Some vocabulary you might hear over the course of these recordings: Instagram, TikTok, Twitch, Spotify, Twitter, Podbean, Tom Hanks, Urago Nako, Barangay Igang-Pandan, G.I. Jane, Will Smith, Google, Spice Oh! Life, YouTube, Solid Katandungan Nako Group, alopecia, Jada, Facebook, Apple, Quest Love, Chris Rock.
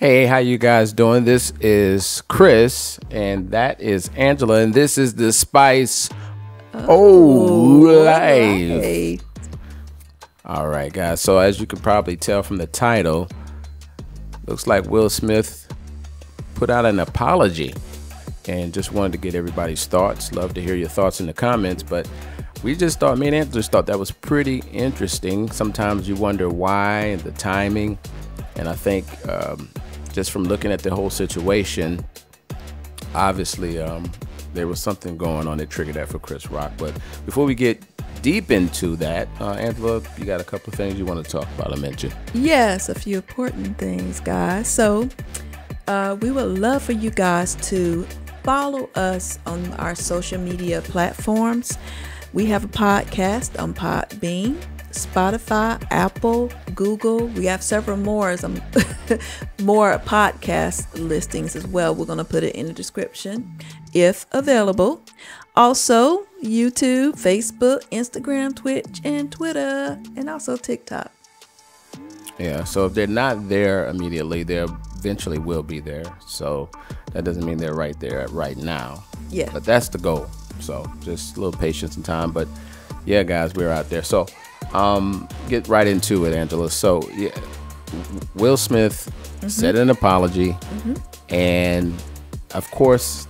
Hey, how you guys doing? This is Chris, and that is Angela, and this is the Spice Oh! Life. All right, guys. So as you can probably tell from the title, looks like Will Smith put out an apology, and just wanted to get everybody's thoughts. Love to hear your thoughts in the comments, but we just thought, me and Angela just thought that was pretty interesting. Sometimes you wonder why and the timing, and I think just from looking at the whole situation, obviously there was something going on that triggered that for Chris Rock. But before we get deep into that, Angela, you got a couple of things you want to talk about, I mentioned. Yes, a few important things, guys. So we would love for you guys to follow us on our social media platforms. We have a podcast on Podbean, Spotify, Apple, Google. We have several more more podcast listings as well. We're going to put it in the description if available. Also, YouTube, Facebook, Instagram, Twitch, and Twitter, and also TikTok. Yeah, so if they're not there immediately, they eventually will be there. So that doesn't mean they're right there right now. Yeah. But that's the goal. So just a little patience and time. But yeah, guys, we're out there. So get right into it, Angela. So yeah, Will Smith said an apology, and of course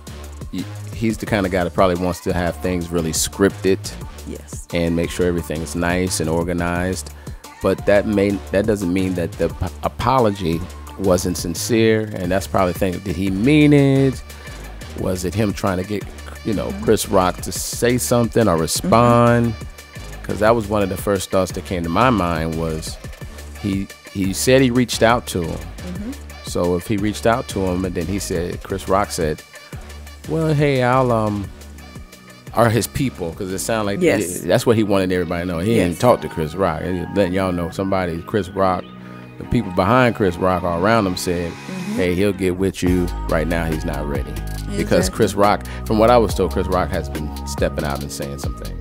he's the kind of guy that probably wants to have things really scripted, yes, and make sure everything's nice and organized. But that doesn't mean that the apology wasn't sincere, and that's probably the thing. Did he mean it? Was it him trying to get, you know, Chris Rock to say something or respond? Because that was one of the first thoughts that came to my mind, was he said he reached out to him. So if he reached out to him, and then he said, Chris Rock said, well, hey, I'll or his people, because it sounded like that's what he wanted everybody to know. He didn't talk to Chris Rock. Letting y'all know somebody, Chris Rock, the people behind Chris Rock or around him said, hey, he'll get with you. Right now, he's not ready. Because Chris Rock, from what I was told, Chris Rock has been stepping out and saying something.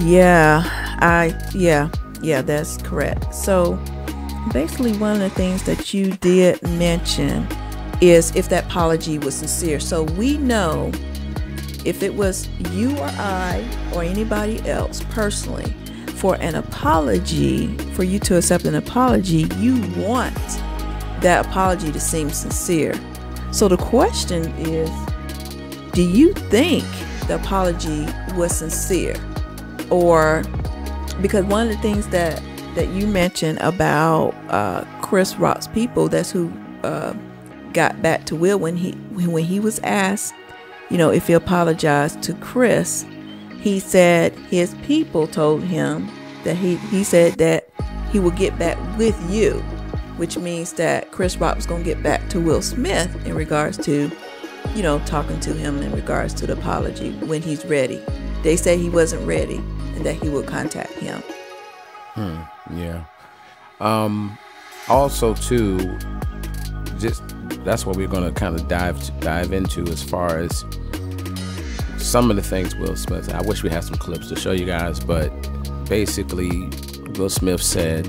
Yeah, that's correct. So basically, one of the things that you did mention is if that apology was sincere. So we know if it was you or I or anybody else personally, for an apology, for you to accept an apology, you want that apology to seem sincere. So the question is, do you think the apology was sincere? Or, because one of the things that you mentioned about Chris Rock's people, that's who got back to Will when he was asked, you know, if he apologized to Chris, he said his people told him that he said that he would get back with you, which means that Chris Rock was going to get back to Will Smith in regards to, you know, talking to him in regards to the apology when he's ready. They said he wasn't ready and that he would contact him. Yeah. Also, too, just that's what we're going to kind of dive into as far as some of the things Will Smith. I wish we had some clips to show you guys, but basically Will Smith said,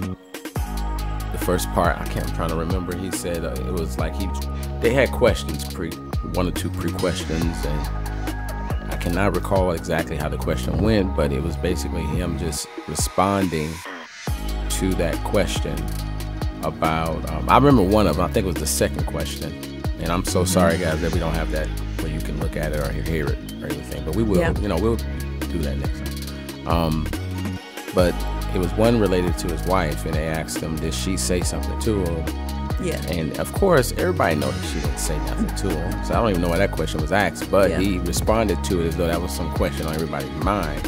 first part, I'm trying to remember, he said it was like they had questions, one or two questions, and I cannot recall exactly how the question went, but it was basically him just responding to that question about I remember one of them, I think it was the second question, and I'm so sorry, guys, that we don't have that where you can look at it or hear it or anything, but we will, you know, we'll do that next time. But it was one related to his wife, and they asked him, did she say something to him? Yeah. And of course, everybody knows that she didn't say nothing to him. So I don't even know why that question was asked, but he responded to it as though that was some question on everybody's mind.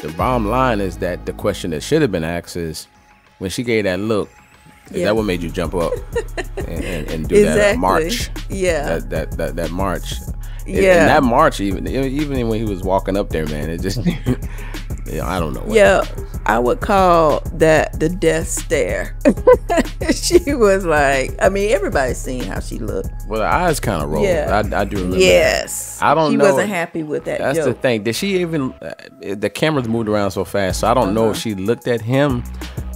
The bottom line is that the question that should have been asked is, when she gave that look, is that what made you jump up and do that march? Yeah. That march. And that march, even when he was walking up there, man, it just... I don't know. Yeah, I would call that the death stare. She was like, I mean, everybody's seen how she looked. Well, her eyes kind of rolled. Yeah. I do remember. Yes. That. I don't know. She wasn't happy with that. That's joke. The thing. Did she even? The cameras moved around so fast, so I don't know if she looked at him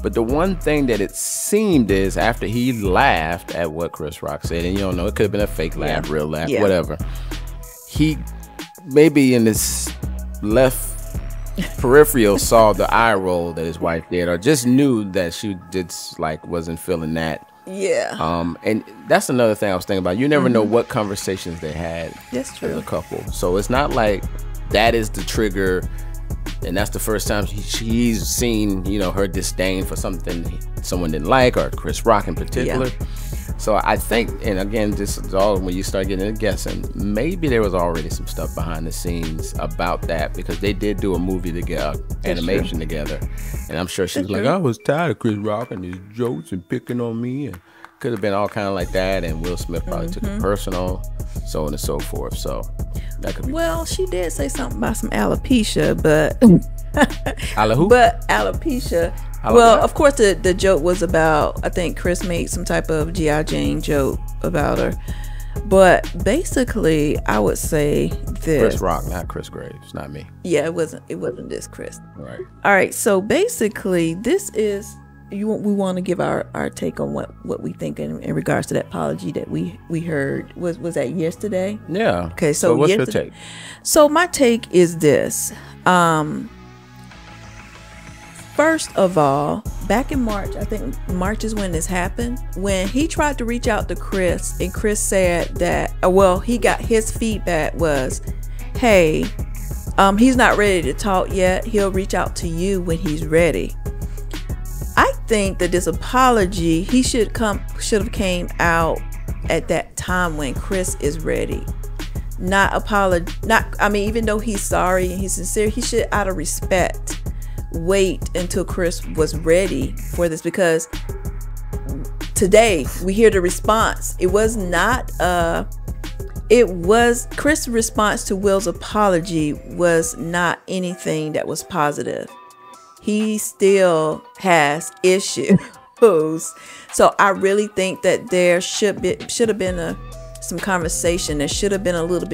But the one thing that it seemed is after he laughed at what Chris Rock said, and you don't know, it could have been a fake laugh, real laugh, whatever. He maybe in his left peripheral saw the eye roll that his wife did, or just knew that she did, like, wasn't feeling that. Yeah. And that's another thing I was thinking about. You never know what conversations they had as a couple. So it's not like that is the trigger, and that's the first time she's seen, you know, her disdain for something someone didn't like, or Chris Rock in particular. So I think, and again, this is all when you start getting into guessing, maybe there was already some stuff behind the scenes about that, because they did do a movie together, animation together, and I'm sure she's like, I was tired of Chris Rock and his jokes and picking on me, and could have been all kind of like that, and Will Smith probably took it personal, so on and so forth. So that could be. Well, she did say something about some alopecia, but alopecia. Well, of course, the joke was about, I think Chris made some type of G.I. Jane joke about her. But basically, I would say this. Chris Rock, not Chris Graves, not me. Yeah, it wasn't this Chris. Right. All right. So basically, this is, we want to give our take on what we think in regards to that apology that we heard. Was that yesterday? Yeah. Okay. So what's your take? So my take is this. First of all, back in March, I think March is when this happened, when he tried to reach out to Chris, and Chris said that, well, he got his feedback was, hey, he's not ready to talk yet. He'll reach out to you when he's ready. I think that this apology, he should have came out at that time when Chris is ready. I mean, even though he's sorry and he's sincere, he should, out of respect, wait until Chris was ready for this, because today we hear the response. It was not Chris' response to Will's apology was not anything that was positive. He still has issues. So I really think that there should have been some conversation. There should have been a little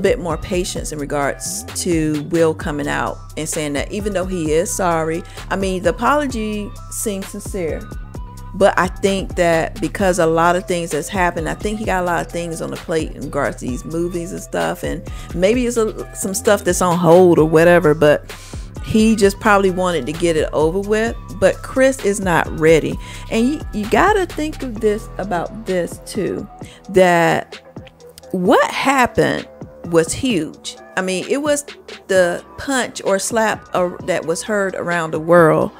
bit more patience in regards to Will coming out and saying that, even though he is sorry, I mean, the apology seems sincere, but I think that because a lot of things that's happened, I think he got a lot of things on the plate in regards to these movies and stuff, and maybe it's some stuff that's on hold or whatever, but he just probably wanted to get it over with. But Chris is not ready, and you gotta think of this too, that what happened was huge. I mean, it was the punch or slap that was heard around the world.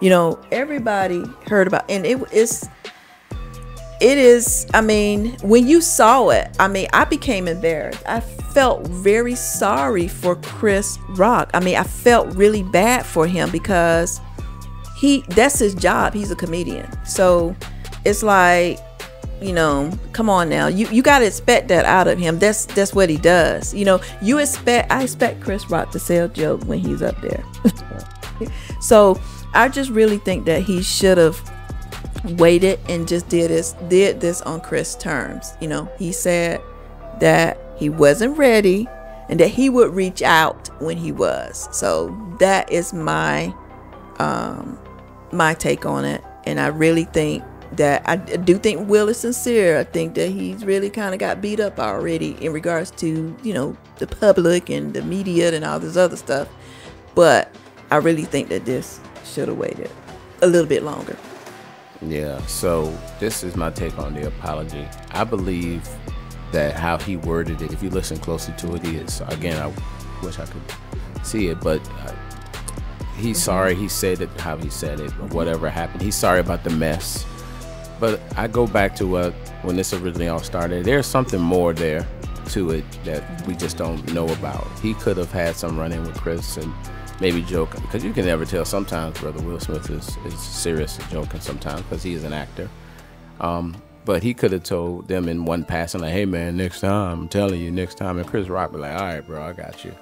You know, everybody heard about, and it is. I mean, when you saw it, I mean, I became embarrassed. I felt very sorry for Chris Rock. I mean, I felt really bad for him, because that's his job. He's a comedian, so it's like, you know, come on now, you gotta expect that out of him. That's what he does. You know, I expect Chris Rock to sell joke when he's up there. So I just really think that he should have waited and just did this on Chris' terms. You know, he said that he wasn't ready and that he would reach out when he was. So that is my take on it, and I really think that I do think Will is sincere. I think that he's really kind of got beat up already in regards to, you know, the public and the media and all this other stuff, but I really think that this should have waited a little bit longer. Yeah, so this is my take on the apology. I believe that how he worded it, if you listen closely to it, is, again, I wish I could see it, but he's sorry. He said it how he said it, or whatever happened. He's sorry about the mess. But I go back to when this originally all started, there's something more there to it that we just don't know about. He could have had some run-in with Chris and maybe joking, because you can never tell sometimes whether Will Smith is serious and joking sometimes, because he is an actor. But he could have told them in one passing, like, hey, man, next time, I'm telling you, next time. And Chris Rock be like, all right, bro, I got you.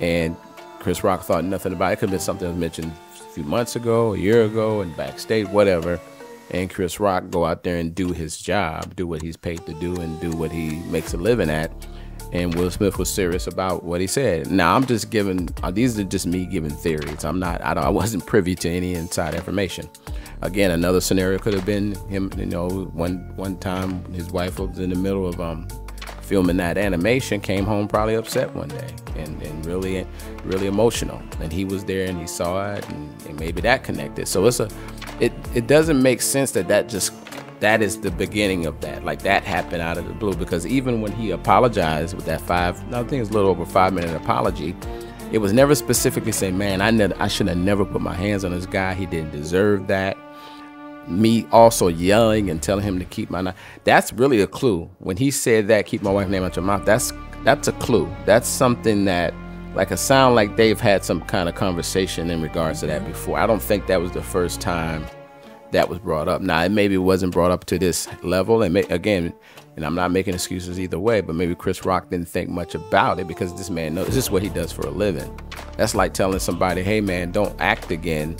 And Chris Rock thought nothing about it. It could have been something that was mentioned a few months ago, a year ago, and backstage, whatever. And Chris Rock go out there and do his job, do what he's paid to do, and do what he makes a living at, and Will Smith was serious about what he said. Now I'm just giving, these are just me giving theories. I wasn't privy to any inside information. Again, another scenario could have been him, you know, one time his wife was in the middle of filming that animation, came home probably upset one day and really emotional, and he was there and he saw it, and maybe that connected. So it's it doesn't make sense that that is the beginning of that, like that happened out of the blue, because even when he apologized with that I think it's a little over 5-minute apology, it was never specifically saying, man, I should have never put my hands on this guy, he didn't deserve that. Me also yelling and telling him to keep my knife, that's really a clue. When he said that, keep my wife's name out your mouth, that's a clue. That's something that, like, a sound like they've had some kind of conversation in regards to that before. I don't think that was the first time that was brought up. Now, it maybe wasn't brought up to this level, and again, and I'm not making excuses either way, but maybe Chris Rock didn't think much about it, because this man knows this is what he does for a living. That's like telling somebody, hey man, don't act again,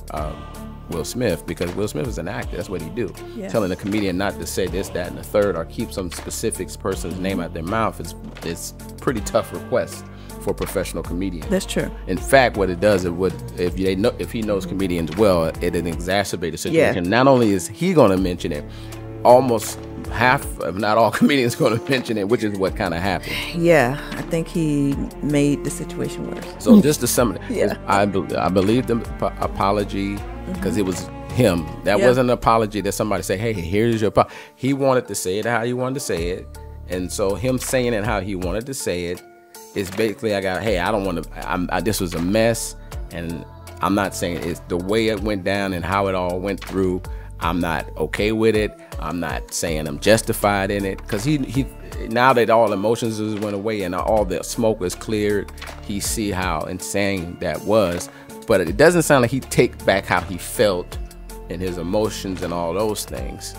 Will Smith, because Will Smith is an actor, that's what he do. Yeah. Telling a comedian not to say this, that, and the third, or keep some specific person's name out their mouth is pretty tough request for a professional comedian. That's true. In fact, what it does, if he knows comedians well, it'd exacerbate the situation. Yeah. Not only is he gonna mention it, almost half, if not all, comedians gonna mention it, which is what kind of happened. Yeah, I think he made the situation worse. So just to sum it, yeah. I believe the apology, because it was him. That wasn't an apology that somebody said, hey, here's your apology. He wanted to say it how he wanted to say it. And so him saying it how he wanted to say it is basically, hey, I don't want to, this was a mess. And I'm not saying it's the way it went down and how it all went through. I'm not okay with it. I'm not saying I'm justified in it. Because he now that all emotions went away and all the smoke was cleared, he see how insane that was. But it doesn't sound like he take back how he felt and his emotions and all those things.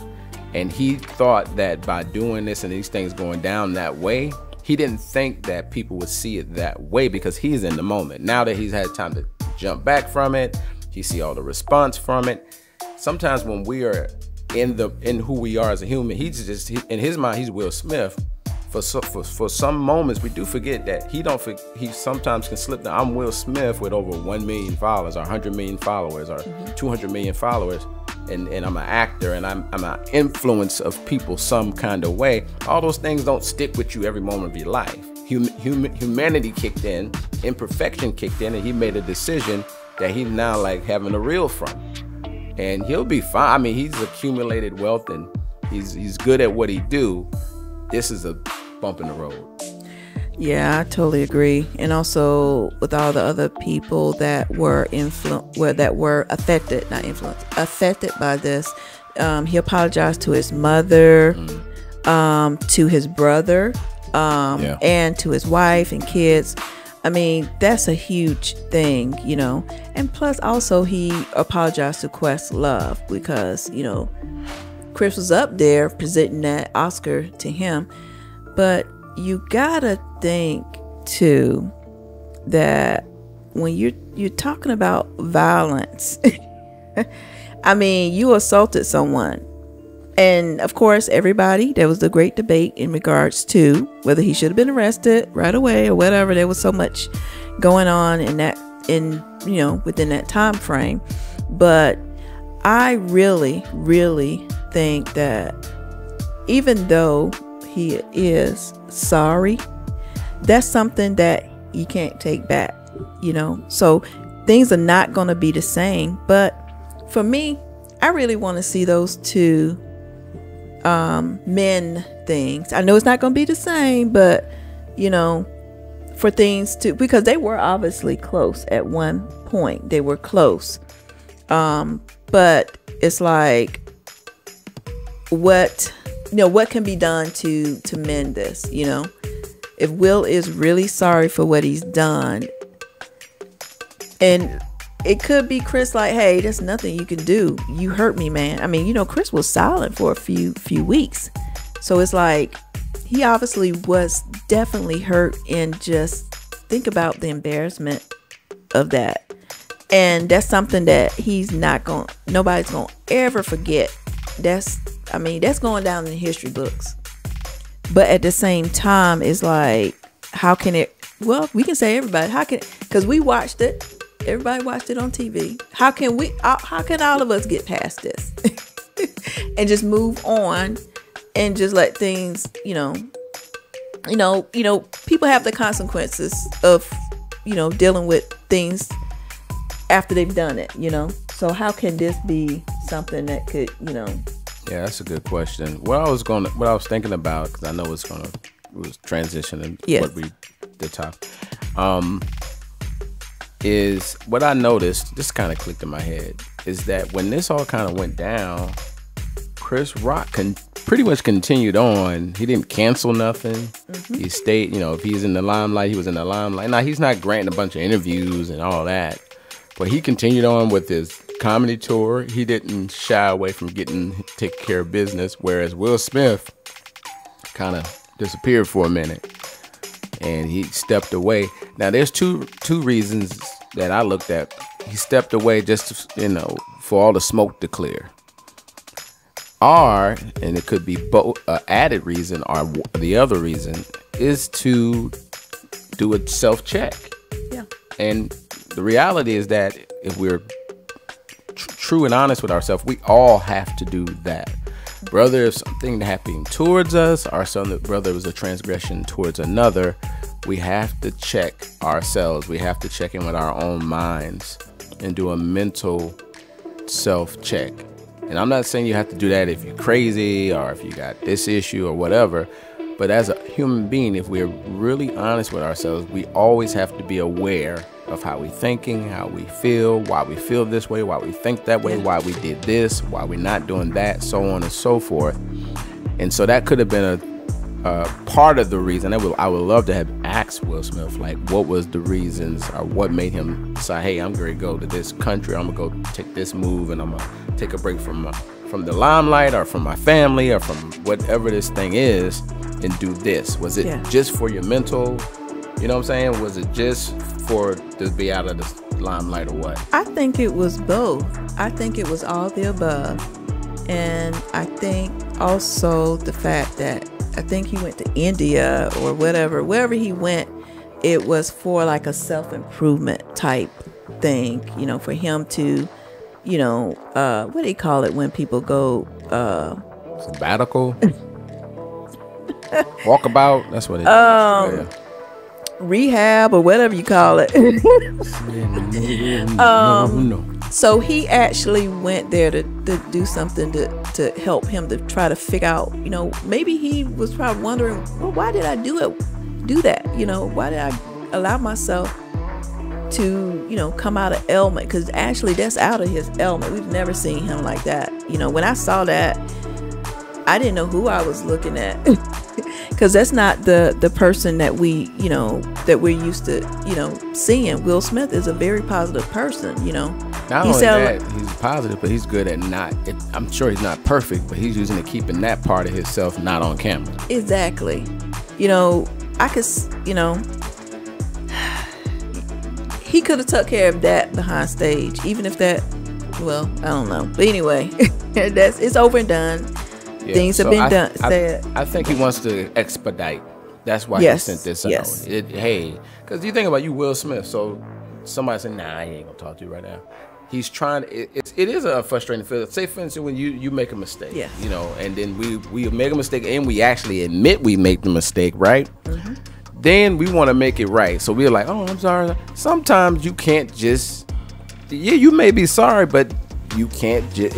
And he thought that by doing this and these things going down that way, he didn't think that people would see it that way, because he's in the moment. Now that he's had time to jump back from it, he see all the response from it. Sometimes when we are in who we are as a human, he's just, in his mind, he's Will Smith. For some moments, we do forget that he sometimes can slip down. I'm Will Smith with over 1 million followers, or 100 million followers, or 200 million followers, and I'm an actor, and I'm an influence of people some kind of way. All those things don't stick with you every moment of your life. Humanity kicked in, imperfection kicked in, and he made a decision that he's now like having a reel from. And he'll be fine. I mean, he's accumulated wealth, and he's good at what he do. This is a bump in the road. Yeah, I totally agree. And also with all the other people that were affected, not influenced, affected by this, he apologized to his mother, to his brother, and to his wife and kids. I mean, that's a huge thing, you know. And plus also he apologized to Quest Love, because, you know, Chris was up there presenting that Oscar to him. But you gotta think too that when you're talking about violence, I mean, you assaulted someone, and of course everybody, there was the great debate in regards to whether he should have been arrested right away or whatever. There was so much going on in that, in, you know, within that time frame. But I really think that even though he is sorry, that's something that you can't take back, you know. So things are not going to be the same. But for me, I really want to see those two men things. I know it's not going to be the same, but, you know, for things to, because they were obviously close at one point. They were close. But it's like, what, you know, what can be done to mend this, you know? If Will is really sorry for what he's done, and it could be Chris like, hey, there's nothing you can do. You hurt me, man. I mean, you know, Chris was silent for a few weeks. So it's like, he obviously was definitely hurt, and just think about the embarrassment of that. And that's something that he's not going, nobody's going to ever forget. That's, I mean, that's going down in the history books. But at the same time, it's like, how can it, well, we can say everybody, how can, because we watched it, everybody watched it on TV. How can we, how can all of us get past this and just move on and just let things, you know, people have the consequences of, you know, dealing with things after they've done it, you know? So how can this be something that could, you know? Yeah, that's a good question. What I was thinking about, because I know it's gonna transitioning. Yes. Is what I noticed. This kind of clicked in my head is that when this all kind of went down, Chris Rock pretty much continued on. He didn't cancel nothing. Mm-hmm. He stayed. You know, if he's in the limelight, he was in the limelight. Now he's not granting a bunch of interviews and all that, but he continued on with his comedy tour. He didn't shy away from taking care of business. Whereas Will Smith kind of disappeared for a minute and he stepped away. Now there's two reasons that I looked at. He stepped away just to, for all the smoke to clear, and it could be both added reason, or the other reason is to do a self-check. Yeah. And the reality is that if we're true and honest with ourselves, we all have to do that. Brother, if something happened towards us, or something, brother, was a transgression towards another, we have to check ourselves. We have to check in with our own minds and do a mental self-check. And I'm not saying you have to do that if you're crazy or if you got this issue or whatever, but as a human being, if we're really honest with ourselves, we always have to be aware of how we're thinking, how we feel, why we feel this way, why we think that way, why we did this, why we're not doing that, so on and so forth. And so that could have been a part of the reason. I would love to have asked Will Smith, like, what was the reasons or what made him say, hey, I'm going to go to this country, I'm going to go take this move, and I'm going to take a break from the limelight or from my family or from whatever this thing is and do this. Was it just for your mental? You know what I'm saying? Was it just for to be out of the limelight or what? I think it was both. I think it was all the above. And I think also the fact that I think he went to India or whatever, wherever he went, it was for like a self-improvement type thing, you know, for him to, you know, what do you call it when people go? Sabbatical? Walkabout? That's what it is. Yeah. Rehab or whatever you call it. So he actually went there to do something to help him to try to figure out, you know, maybe he was probably wondering, well, why did I do that? You know, why did I allow myself to, you know, come out of ailment? Because actually that's out of his ailment. We've never seen him like that. You know, when I saw that, I didn't know who I was looking at, because that's not the person that we, you know, that we're used to, you know, seeing. Will Smith is a very positive person, you know. Not only that, he's positive, but he's good at I'm sure he's not perfect, but he's using to keeping that part of himself not on camera. Exactly. You know, I could, you know, he could have took care of that behind stage, even if that, well, I don't know. But anyway, it's over and done. Yeah. Things have been done. I think he wants to expedite. That's why he sent this out. Hey, because you think about Will Smith. So somebody said, nah, I ain't going to talk to you right now. He's trying. It is a frustrating feeling. Say, for instance, when you make a mistake, you know, and then we make a mistake and we actually admit we make the mistake, right? Mm-hmm. Then we want to make it right. So we're like, oh, I'm sorry. Sometimes you can't just, you may be sorry, but you can't just,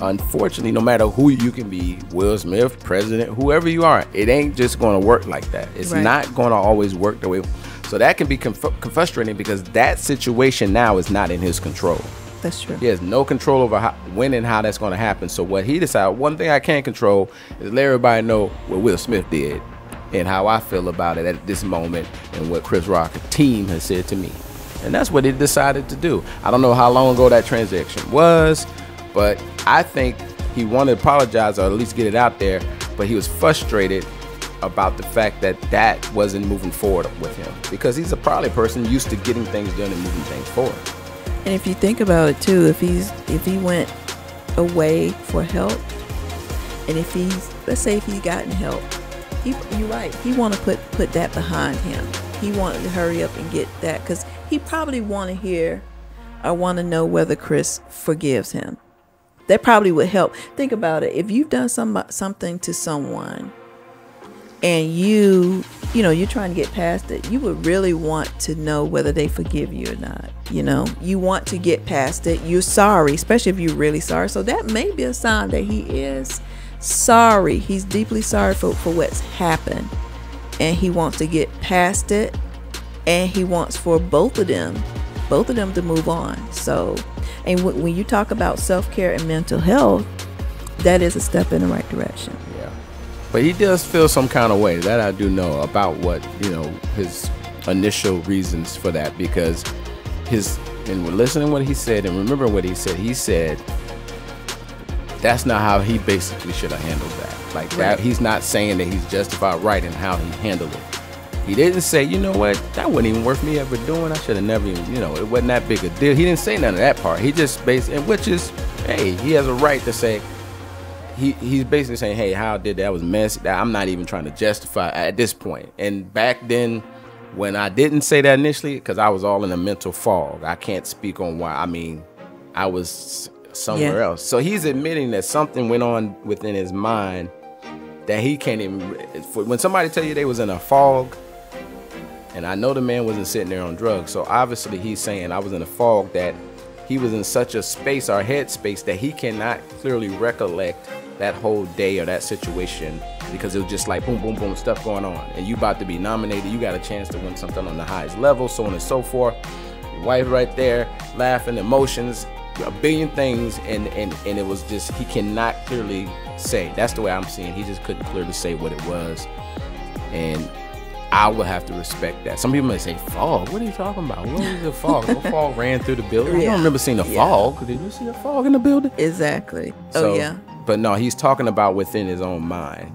unfortunately, no matter who you can be, Will Smith, president, whoever you are, it ain't just going to work like that. It's not going to always work the way. So that can be frustrating, because that situation now is not in his control. That's true. He has no control over when and how that's going to happen. So what he decided, one thing I can control is let everybody know what Will Smith did and how I feel about it at this moment and what Chris Rock's team has said to me. And that's what he decided to do. I don't know how long ago that transaction was, but I think he wanted to apologize or at least get it out there, but he was frustrated about the fact that that wasn't moving forward with him, because he's a probably person used to getting things done and moving things forward. And if you think about it too, if he went away for help, and if he's, let's say if he gotten help, You're right. He want to put that behind him. He wanted to hurry up and get that because he probably want to hear or want to know whether Chris forgives him. That probably would help. Think about it. If you've done something to someone and you know, you're trying to get past it, you would really want to know whether they forgive you or not. You know, you want to get past it. You're sorry, especially if you're really sorry. So that may be a sign that he is sorry. He's deeply sorry for what's happened. And he wants to get past it. And he wants for both of them to move on. So, and when you talk about self-care and mental health, that is a step in the right direction. Yeah. But he does feel some kind of way, that I do know, about what, you know, his initial reasons for that, because and listening to what he said and remembering what he said, that's not how he basically should have handled that. Like that, he's not saying that he's justified right in how he handled it. He didn't say, you know what, that wasn't even worth me ever doing. I should have never even, you know, it wasn't that big a deal. He didn't say none of that part. He just basically, which is, hey, he has a right to say, he's basically saying, hey, how I did that was messy. I'm not even trying to justify at this point. And back then, when I didn't say that initially, because I was all in a mental fog. I can't speak on why. I mean, I was somewhere else. So he's admitting that something went on within his mind that he can't even, when somebody tell you they was in a fog, and I know the man wasn't sitting there on drugs. So obviously he's saying I was in a fog, that he was in such a space, our head space, that he cannot clearly recollect that whole day or that situation, because it was just like boom, boom, boom, stuff going on. And you about to be nominated. You got a chance to win something on the highest level, so on and so forth. Your wife right there, laughing, emotions, a billion things. And it was just, he cannot clearly say. That's the way I'm seeing. He just couldn't clearly say what it was. And I would have to respect that. Some people may say, fog? What are you talking about? What was the fog? The fog ran through the building. I don't remember seeing the fog. Did you see the fog in the building? Exactly. So, oh, yeah. But no, he's talking about within his own mind.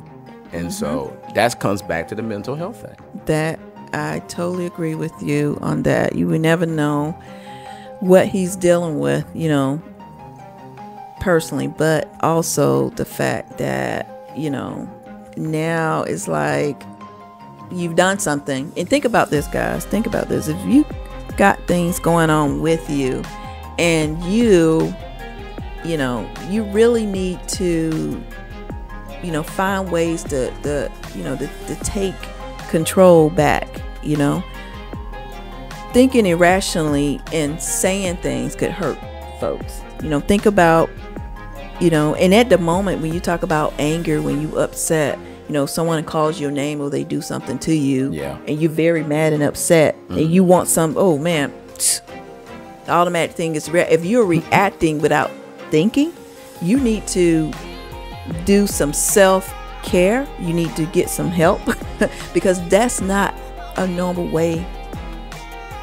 And so that comes back to the mental health thing. That, I totally agree with you on that. You would never know what he's dealing with, you know, personally. But also the fact that, you know, now it's like, you've done something, and think about this, guys, think about this. If you got things going on with you and you know, you really need to, you know, find ways to take control back, you know, thinking irrationally and saying things could hurt folks. You know, think about, you know, and at the moment when you talk about anger, when you upset, you know, someone calls your name or they do something to you, and you're very mad and upset, and you want some, oh man, the automatic thing is, if you're reacting without thinking, you need to do some self-care. You need to get some help because that's not a normal way,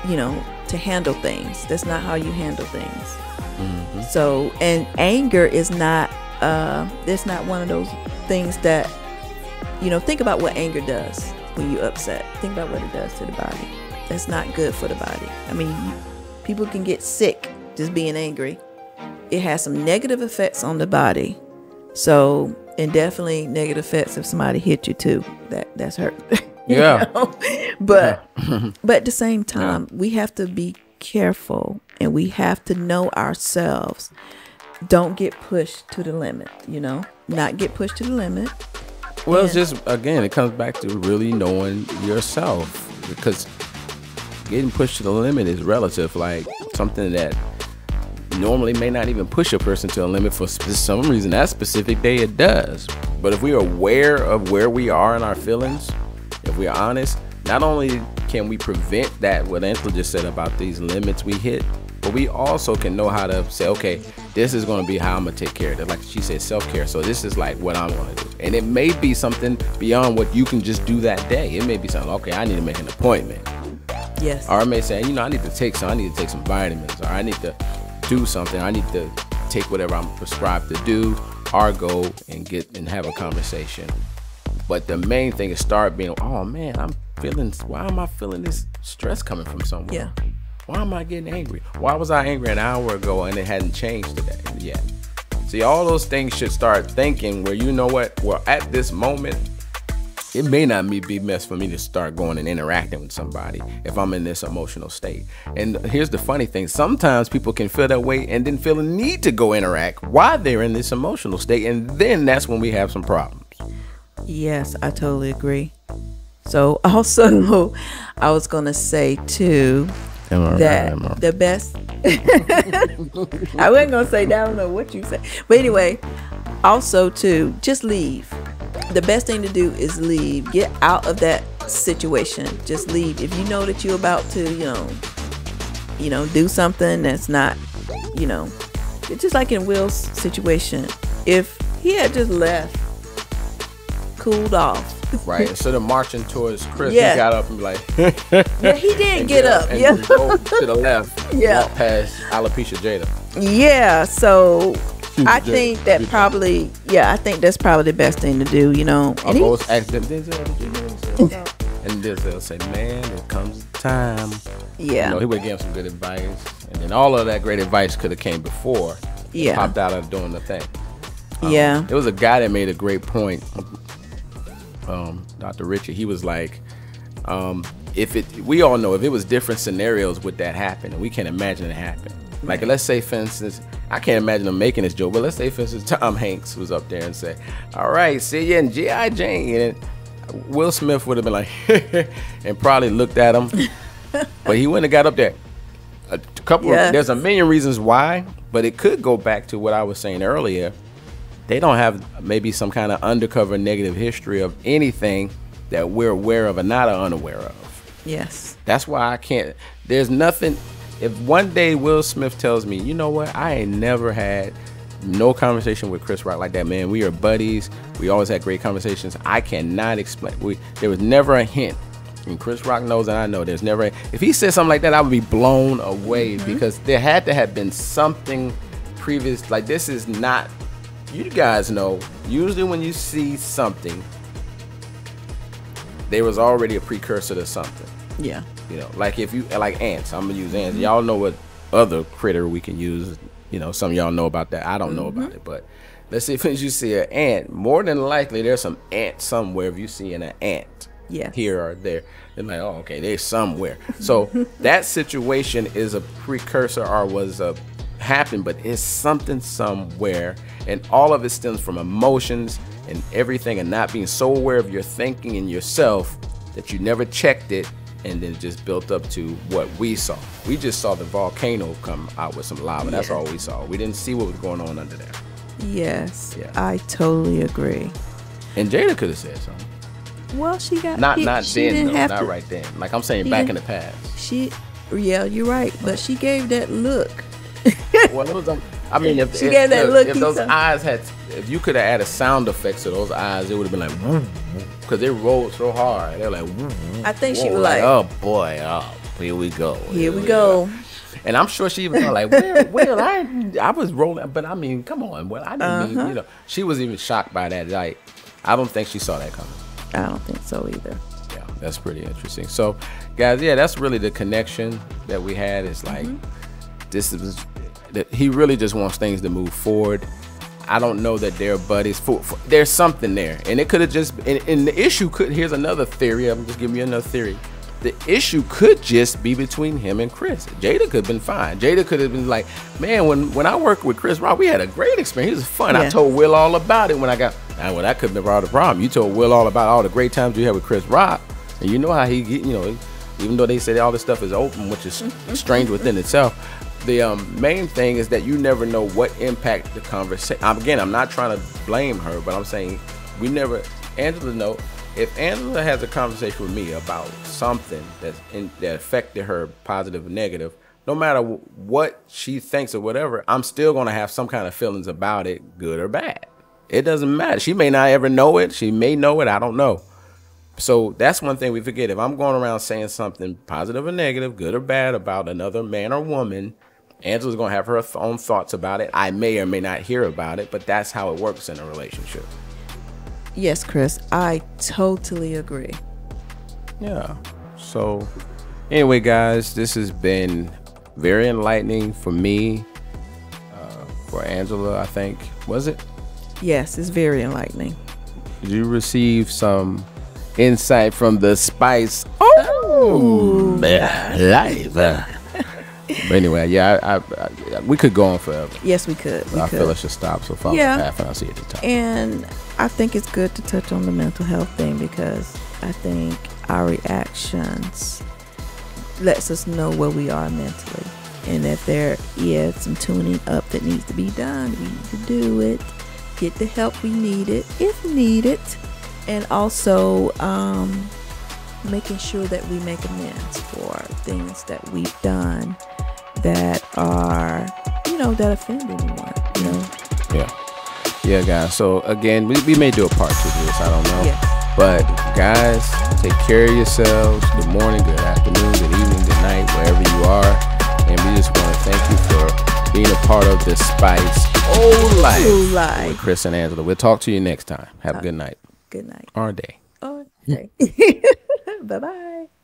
you know, to handle things. That's not how you handle things. So, and anger is not, it's not one of those things that, you know, think about what anger does when you're upset. Think about what it does to the body. That's not good for the body. I mean, people can get sick just being angry. It has some negative effects on the body. So, and definitely negative effects if somebody hit you too. That's hurt. Yeah. You know? But at the same time, we have to be careful and we have to know ourselves. Don't get pushed to the limit, you know, not get pushed to the limit. Well, it's just, again, it comes back to really knowing yourself, because getting pushed to the limit is relative. Like something that normally may not even push a person to a limit, for some reason, that specific day it does. But if we are aware of where we are in our feelings, if we are honest, not only can we prevent that, what Angela just said about these limits we hit, but we also can know how to say, okay, this is going to be how I'm going to take care of it. Like she said, self-care. So this is like what I'm going to do. And it may be something beyond what you can just do that day. It may be something, okay, I need to make an appointment. Yes. Or I may say, you know, I need to take some vitamins. Or I need to do something. I need to take whatever I'm prescribed to do. Or go and have a conversation. But the main thing is start being, oh man, why am I feeling this stress coming from somewhere? Yeah. Why am I getting angry? Why was I angry an hour ago and it hadn't changed today yet? See, all those things should start thinking where, you know what, well, at this moment, it may not be best for me to start going and interacting with somebody if I'm in this emotional state. And here's the funny thing. Sometimes people can feel that way and then feel a need to go interact while they're in this emotional state. And then that's when we have some problems. Yes, I totally agree. So also, I was going to say, too, that the best. I wasn't going to say that. I don't know what you said. But anyway, also, too, just leave. The best thing to do is leave. Get out of that situation. Just leave. If you know that you're about to, you know, do something that's not, you know, it's just like in Will's situation. If he had just left, cooled off, right, instead of marching towards Chris, yeah, he got up and be like, yeah, he did get up, and yeah, go to the left, yeah, walk past alopecia Jada, yeah. So I think that probably, yeah, I think that's probably the best thing to do, you know. And I'll always ask them, and they'll say, man, it comes time. Yeah, you know, he would give him some good advice, and then all of that great advice could have came before, yeah, popped out of doing the thing. Yeah, there was a guy that made a great point. Dr. Richard, he was like, we all know if it was different scenarios would that happen, and we can't imagine it happen. Like, let's say, for instance, I can't imagine him making this joke, but let's say, for instance, Tom Hanks was up there and said, all right, see you in G.I. Jane. And Will Smith would have been like, and probably looked at him, but he wouldn't have got up there. A couple, yes, there's a million reasons why, but it could go back to what I was saying earlier. They don't have maybe some kind of undercover negative history of anything that we're aware of or not unaware of. Yes. That's why I can't. There's nothing. If one day Will Smith tells me, you know what, I ain't never had no conversation with Chris Rock like that, man. We are buddies. We always had great conversations. I cannot explain. There was never a hint. And Chris Rock knows, and I know there's never. If he said something like that, I would be blown away, mm-hmm, because there had to have been something previous. Like, this is not. You guys know, usually when you see something, there was already a precursor to something. Yeah. You know, like if you, like ants, I'm going to use ants. Mm-hmm. Y'all know what other critter we can use. You know, some of y'all know about that. I don't, mm-hmm, know about it, but let's say if you see an ant, more than likely there's some ant somewhere if you see an ant, yeah, here or there. They're like, oh, okay, they're somewhere. So that situation is a precursor or was a happen, but it's something somewhere, and all of it stems from emotions and everything, and not being so aware of your thinking and yourself that you never checked it, and then just built up to what we saw. We just saw the volcano come out with some lava. Yeah. That's all we saw. We didn't see what was going on under there. Yes, yeah. I totally agree. And Jada could have said something. Well, she got not she then, didn't though, not to, right then. Like I'm saying, back in the past. She, yeah, you're right, but she gave that look. Well, it was, I mean, if those eyes had, if you could have added sound effects to those eyes, it would have been like, because they rolled so hard. They're like, I think she was like, oh boy, oh, here we go, here we go. And I'm sure she even like, well, I was rolling, but I mean, come on, well, I didn't mean, you know, she was even shocked by that. Like, I don't think she saw that coming. I don't think so either. Yeah, that's pretty interesting. So, guys, yeah, that's really the connection that we had. It's like, this is. That he really just wants things to move forward. I don't know that they're buddies. There's something there, and it could have just. And the issue could. Here's another theory. I'm just giving you another theory. The issue could just be between him and Chris. Jada could have been fine. Jada could have been like, man, when I worked with Chris Rock, we had a great experience. It was fun. Yeah. I told Will all about it when I got. Well, that could have been the problem. You told Will all about all the great times you had with Chris Rock, and you know how he, you know, even though they said all this stuff is open, which is strange within itself. The main thing is that you never know what impact the conversation. Again, I'm not trying to blame her, but I'm saying we never. Angela, no. If Angela has a conversation with me about something that affected her, positive or negative, no matter what she thinks or whatever, I'm still gonna have some kind of feelings about it, good or bad. It doesn't matter. She may not ever know it. She may know it. I don't know. So that's one thing we forget. If I'm going around saying something positive or negative, good or bad about another man or woman, Angela's going to have her own thoughts about it. I may or may not hear about it, but that's how it works in a relationship. Yes, Chris, I totally agree. Yeah. So anyway, guys, this has been very enlightening for me, for Angela, I think. Was it? Yes, it's very enlightening. Did you receive some insight from the Spice Oh! Life. But anyway, yeah, we could go on forever. Yes, we could. But I feel I should stop, so follow the path and I'll see you at the top. And I think it's good to touch on the mental health thing, because I think our reactions lets us know where we are mentally. And if there is some tuning up that needs to be done, we need to do it. Get the help we need it, if needed. And also making sure that we make amends for things that we've done that are, you know, that offend anyone, you know? Yeah. Yeah, guys. So, again, we may do a part two of this. I don't know. Yeah. But, guys, take care of yourselves. Good morning, good afternoon, good evening, good night, wherever you are. And we just want to thank you for being a part of this Spice Oh! Life with Chris and Angela. We'll talk to you next time. Have a good night. Good night. Or day. Bye-bye.